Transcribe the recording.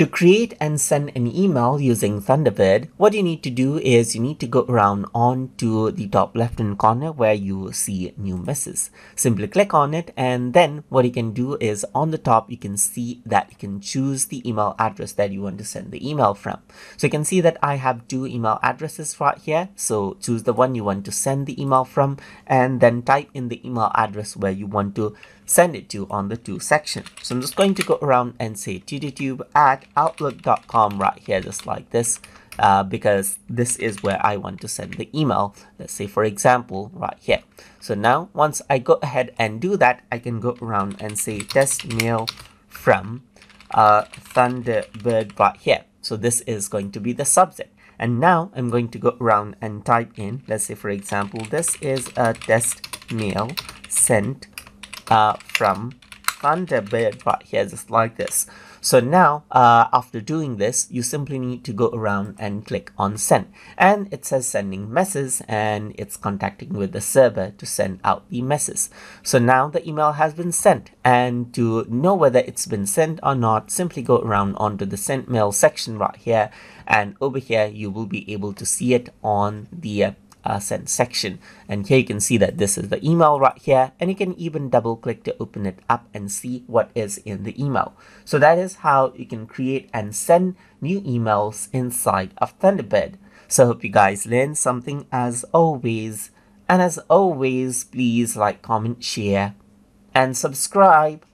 To create and send an email using Thunderbird, what you need to do is you need to go around on to the top left-hand corner where you see new messages. Simply click on it, and then what you can do is on the top you can see that you can choose the email address that you want to send the email from. So you can see that I have two email addresses right here, so choose the one you want to send the email from and then type in the email address where you want to send it to on the to section. So I'm just going to go around and say tudotube@outlook.com right here, just like this, because this is where I want to send the email. Let's say, for example, right here. So now once I go ahead and do that, I can go around and say test mail from Thunderbird right here. So this is going to be the subject. And now I'm going to go around and type in, let's say, for example, this is a test mail sent from Thunderbird right here, just like this. So now after doing this, you simply need to go around and click on send, and it says sending message, and it's contacting with the server to send out the message. So now the email has been sent, and to know whether it's been sent or not, simply go around onto the sent mail section right here, and over here you will be able to see it on the send section. And here you can see that this is the email right here, and you can even double click to open it up and see what is in the email. So that is how you can create and send new emails inside of Thunderbird. So I hope you guys learned something as always, and as always, please like, comment, share and subscribe.